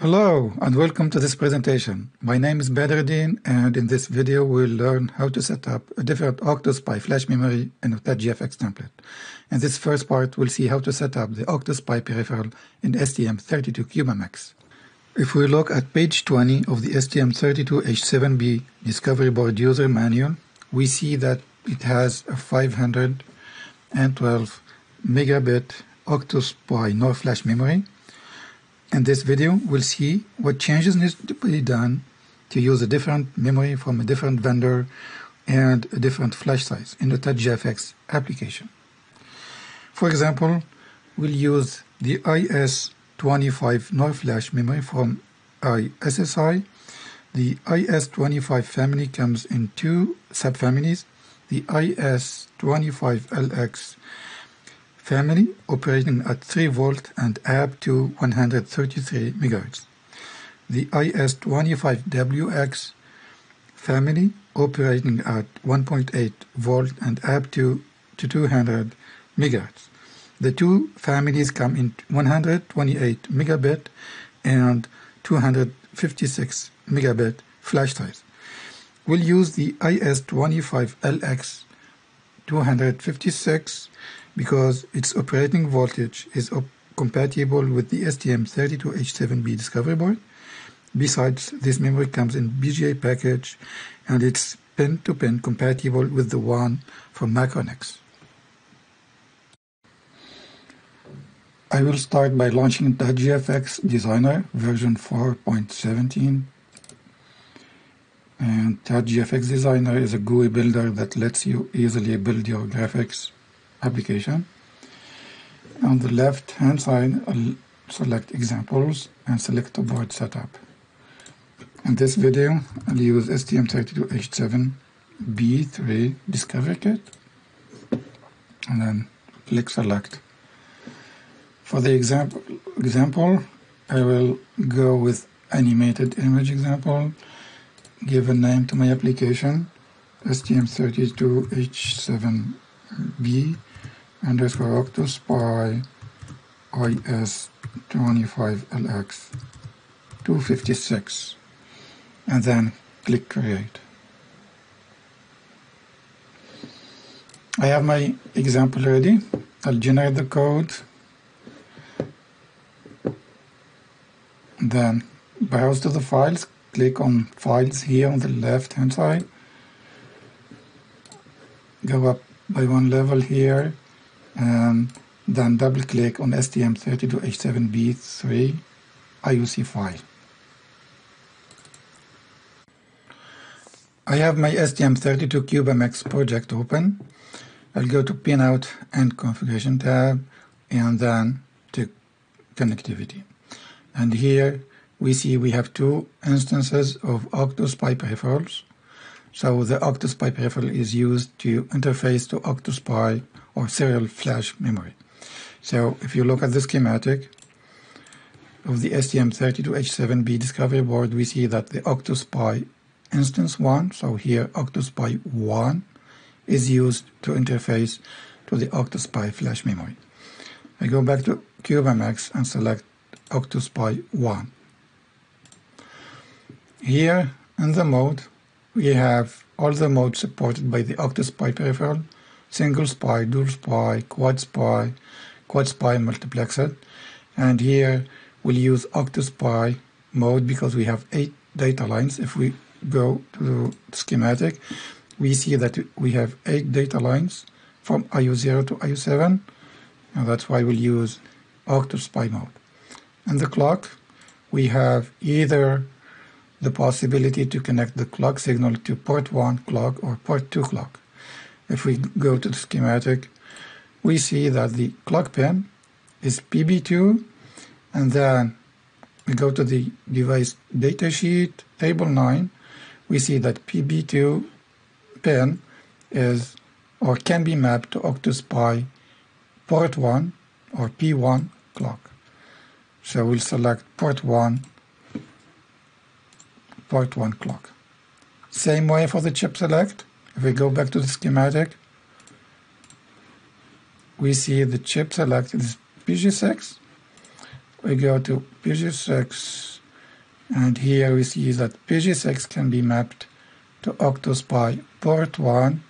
Hello and welcome to this presentation. My name is Bedardin, and in this video we'll learn how to set up a different OctoSPI flash memory and a TouchGFX template. In this first part we'll see how to set up the OctoSPI peripheral in STM32CubeMX. If we look at page 20 of the STM32H7B Discovery Board User Manual, we see that it has a 512 megabit OctoSPI NOR flash memory. In this video, we'll see what changes need to be done to use a different memory from a different vendor and a different flash size in the TouchGFX application. For example, we'll use the IS25 NOR flash memory from ISSI. The IS25 family comes in two subfamilies, the IS25LX family operating at 3 volt and up to 133 MHz. The IS25WX family operating at 1.8 volt and up to 200 MHz. The two families come in 128 megabit and 256 megabit flash size. We'll use the IS25LX256 because its operating voltage is compatible with the STM32H7B Discovery Board. Besides, this memory comes in BGA package and it's pin-to-pin compatible with the one from Macronix. I will start by launching TouchGFX Designer version 4.17. And TouchGFX Designer is a GUI builder that lets you easily build your graphics application. On the left hand side, I'll select examples and select the board setup. In this video, I'll use STM32H7B3 Discovery Kit and then click select. For the example, I will go with animated image example, give a name to my application, STM32H7B underscore OctoSPI IS25LX256, and then click create. I have my example ready. I'll generate the code, then browse to the files, click on files here on the left hand side, go up by one level here, and then double click on STM32H7B3 IUC file. I have my STM32CubeMX project open. I'll go to Pinout and Configuration tab and then to Connectivity. And here we see we have two instances of OctoSPI peripherals. So the OctoSPI peripheral is used to interface to OctoSPI or serial flash memory. So if you look at the schematic of the STM32H7B Discovery Board, we see that the OctoSPI instance 1, so here OctoSPI 1, is used to interface to the OctoSPI flash memory. I go back to CubeMX and select OctoSPI 1. Here in the mode, we have all the modes supported by the OctoSPI peripheral: single SPI, dual SPI, quad SPI, quad SPI multiplexed. And here we'll use OctoSPI mode because we have 8 data lines. If we go to the schematic, we see that we have 8 data lines from IU0 to IU7, and that's why we'll use OctoSPI mode. And the clock, we have either the possibility to connect the clock signal to port 1 clock or port 2 clock. If we go to the schematic, we see that the clock pin is PB2, and then we go to the device datasheet table 9, we see that PB2 pin is or can be mapped to OctoSPI port 1 or P1 clock. So we'll select port 1 clock. Same way for the chip select. If we go back to the schematic, we see the chip select is PG6. We go to PG6 And here we see that PG6 can be mapped to OctoSPI port 1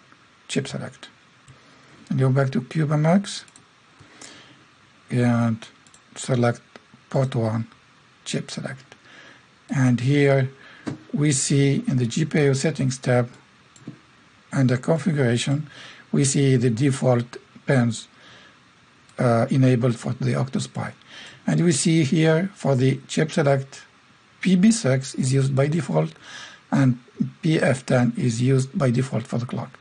chip select. And go back to CubeMX and select port 1 chip select. And here we see in the GPIO settings tab under configuration, we see the default pins enabled for the OctoSPI. And we see here for the chip select, PB6 is used by default and PF10 is used by default for the clock.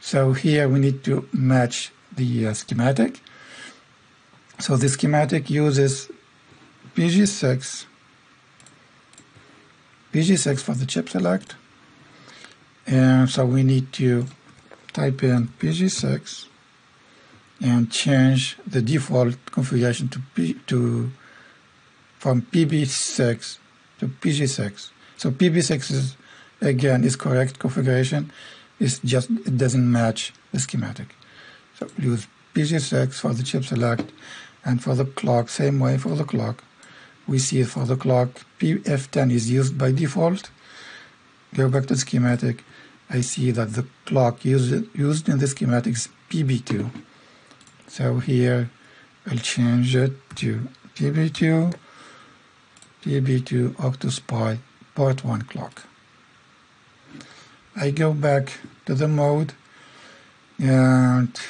So here we need to match the schematic. So the schematic uses PG6 for the chip select, and so we need to type in PG6 and change the default configuration to from PB6 to PG6. So PB6 is again correct configuration. It's just it doesn't match the schematic. So use PG6 for the chip select, and for the clock same way for the clock. We see for the clock PF10 is used by default. Go back to the schematic. I see that the clock used in the schematic is PB2. So here I'll change it to PB2 OctoSPI port 1 clock. I go back to the mode and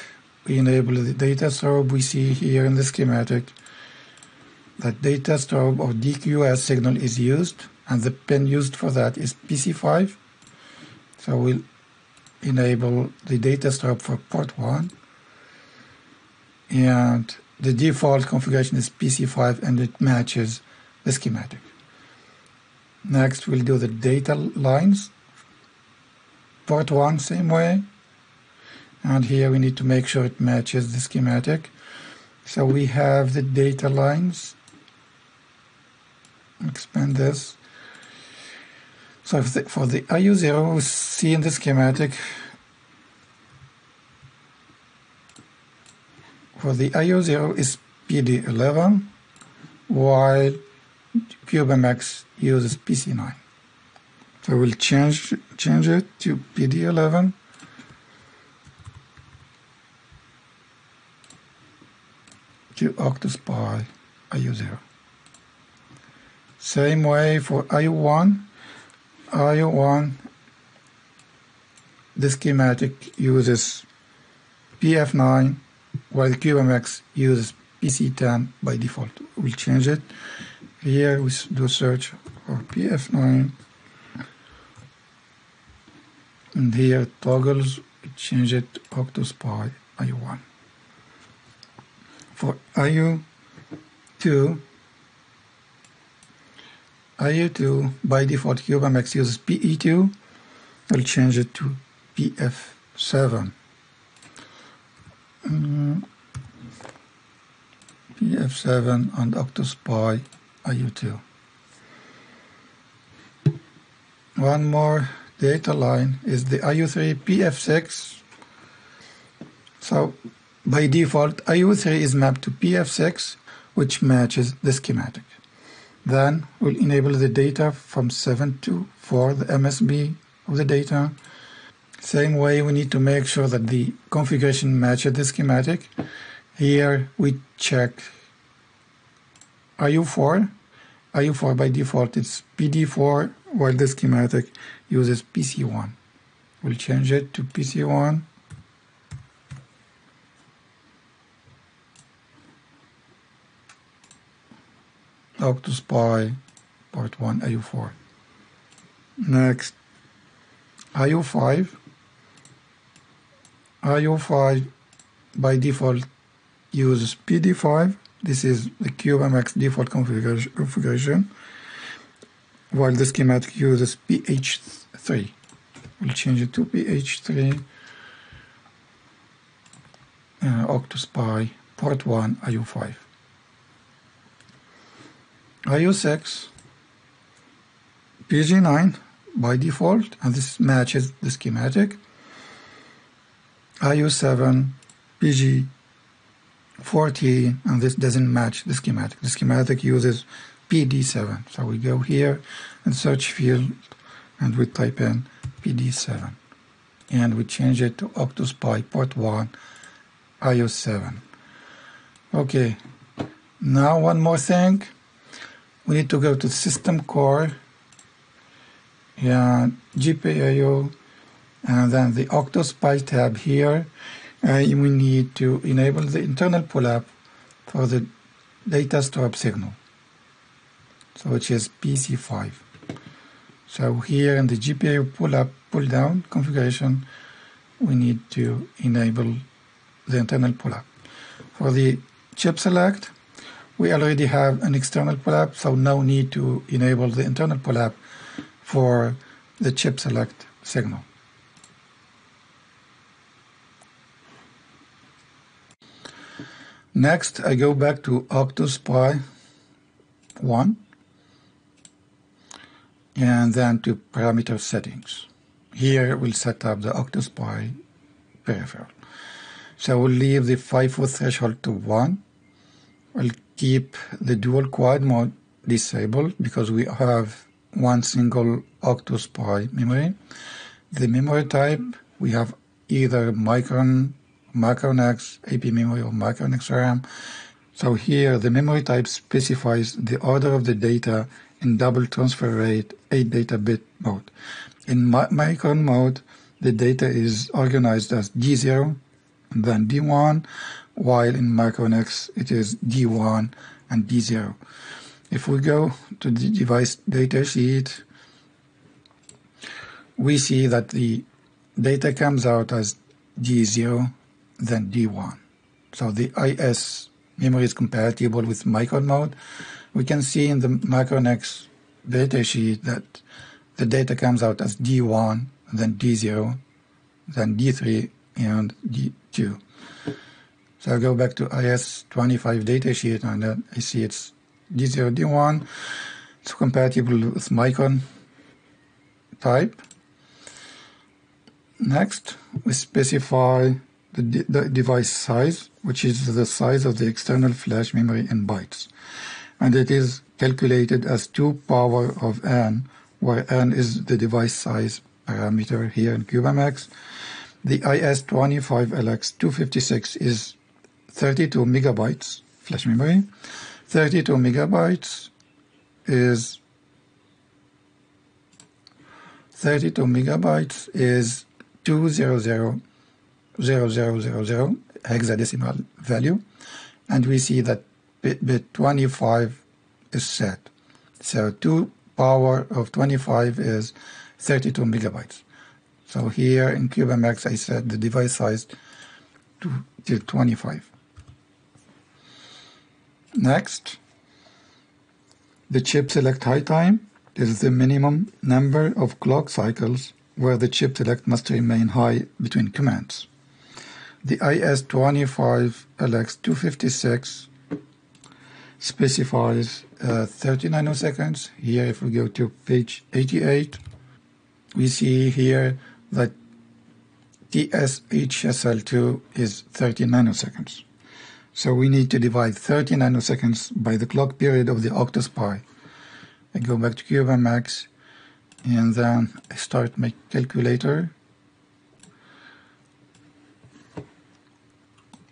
we enable the data strobe. We see here in the schematic that data strobe or DQS signal is used, and the pin used for that is PC5. So we'll enable the data strobe for port 1, and the default configuration is PC5 and it matches the schematic. Next we'll do the data lines, port 1 same way, and here we need to make sure it matches the schematic. So we have the data lines, expand this. So for the IU0, we see in the schematic, for the IU0 is PD11, while CubeMX uses PC9. So we'll change it to PD11. To OctoSPI IU0. Same way for IU1, the schematic uses PF9 while CubeMX uses PC10 by default. We'll change it. Here we do search for PF9, and here toggles, change it to OctoSPI IU1. For IU2 by default CubeMX uses PE2. I'll change it to PF7. PF7 and OctoSPI IU2. One more data line is the IU3 PF6. So by default, IU3 is mapped to PF6, which matches the schematic. Then we'll enable the data from 7 to 4, the MSB of the data. Same way, we need to make sure that the configuration matches the schematic. Here we check IU4. IU4 by default is PD4, while the schematic uses PC1. We'll change it to PC1. OctoSPI port 1 IU4. Next, IU5. IU5 by default uses PD5. This is the CubeMX default configuration, while the schematic uses PH3. We'll change it to PH3. OctoSPI port 1 IU5. IU6, PG9 by default, and this matches the schematic. IU7, PG14, and this doesn't match the schematic. The schematic uses PD7. So we go here and search field and we type in PD7 and we change it to OctoSPI port 1 IO7. Okay, now one more thing, we need to go to system core and GPIO and then the OctoSPI tab here, and we need to enable the internal pull-up for the data stop signal, so which is PC5. So here in the GPIO pull-up, pull-down configuration, we need to enable the internal pull-up. For the chip select, we already have an external pull-up, so no need to enable the internal pull-up for the chip select signal. Next, I go back to OctoSPI 1 and then to parameter settings. Here we'll set up the OctoSPI peripheral. So we'll leave the FIFO threshold to 1. We'll keep the dual quad mode disabled because we have one single OctoSPI memory. The memory type, we have either Macronix AP memory or Macronix RAM. So here the memory type specifies the order of the data in double transfer rate 8 data bit mode. In micron mode, the data is organized as D0 and then D1, while in Macronix it is D1 and D0. If we go to the device data sheet, we see that the data comes out as D0 then D1. So the IS memory is compatible with micron mode. We can see in the Macronix data sheet that the data comes out as D1, then D0, then D3, and D2. So I go back to IS25 data sheet and then I see it's D0, D1. It's compatible with micron type. Next, we specify the device size, which is the size of the external flash memory in bytes, and it is calculated as 2^n, where n is the device size parameter here in CubeMX. The IS25LX256 is 32 megabytes flash memory. 32 megabytes is 200,000 hexadecimal value, and we see that bit 25 is set. So 2^25 is 32 megabytes. So here in CubeMX I set the device size to 25. Next, the chip select high time is the minimum number of clock cycles where the chip select must remain high between commands. The IS25LX256 specifies 30 nanoseconds. Here, if we go to page 88, we see here that TSHSL2 is 30 nanoseconds. So we need to divide 30 nanoseconds by the clock period of the OctoSPI. I go back to CubeMX and then I start my calculator.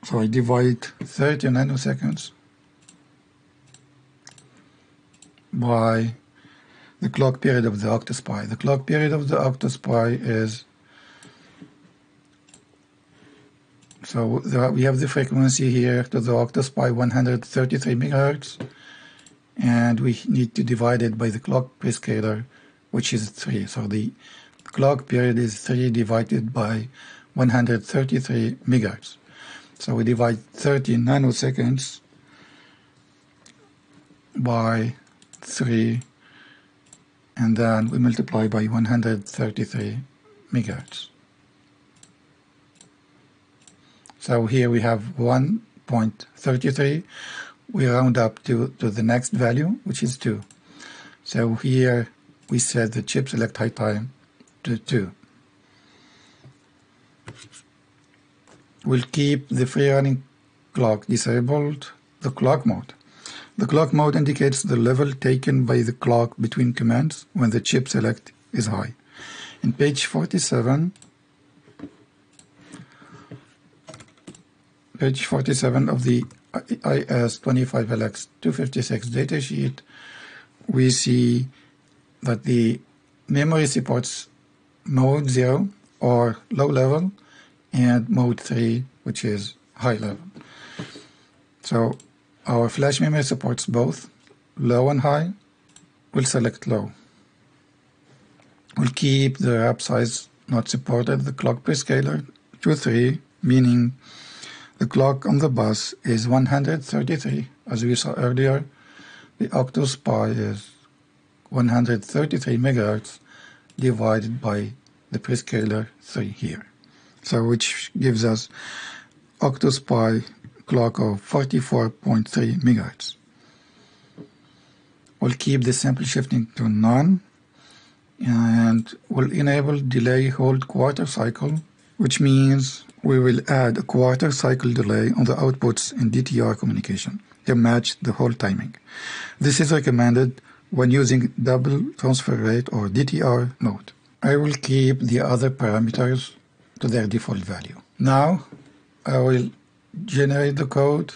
So I divide 30 nanoseconds by the clock period of the OctoSPI. The clock period of the OctoSPI is, so there we have the frequency here to the OctoSPI 133 MHz, and we need to divide it by the clock prescaler, which is 3. So the clock period is 3 divided by 133 MHz. So we divide 30 nanoseconds by 3, and then we multiply by 133 megahertz. So here we have 1.33. We round up to the next value, which is 2. So here we set the chip select high time to 2. We'll keep the free running clock disabled, the clock mode. The clock mode indicates the level taken by the clock between commands when the chip select is high. In page 47, of the IS25LX256 datasheet, we see that the memory supports mode 0 or low level and mode 3, which is high level. So our flash memory supports both low and high. We'll select low. We'll keep the wrap size not supported, the clock prescaler to 3, meaning the clock on the bus is 133, as we saw earlier. The OctoSPI is 133 megahertz divided by the prescaler 3 here. So which gives us OctoSPI clock of 44.3 megahertz. We'll keep the sample shifting to none, and we'll enable delay hold quarter cycle, which means we will add a quarter cycle delay on the outputs in DTR communication to match the hold timing. This is recommended when using double transfer rate or DTR node. I will keep the other parameters to their default value. Now I will generate the code.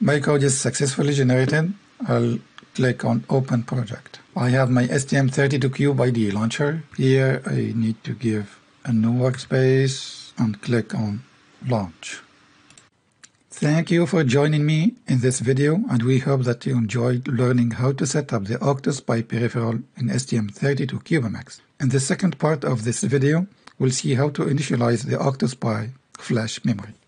My code is successfully generated. I'll click on Open Project. I have my STM32CubeIDE launcher. Here I need to give a new workspace and click on Launch. Thank you for joining me in this video, and we hope that you enjoyed learning how to set up the OctoSPI peripheral in STM32CubeMX. In the second part of this video, we'll see how to initialize the OctoSPI flash memory.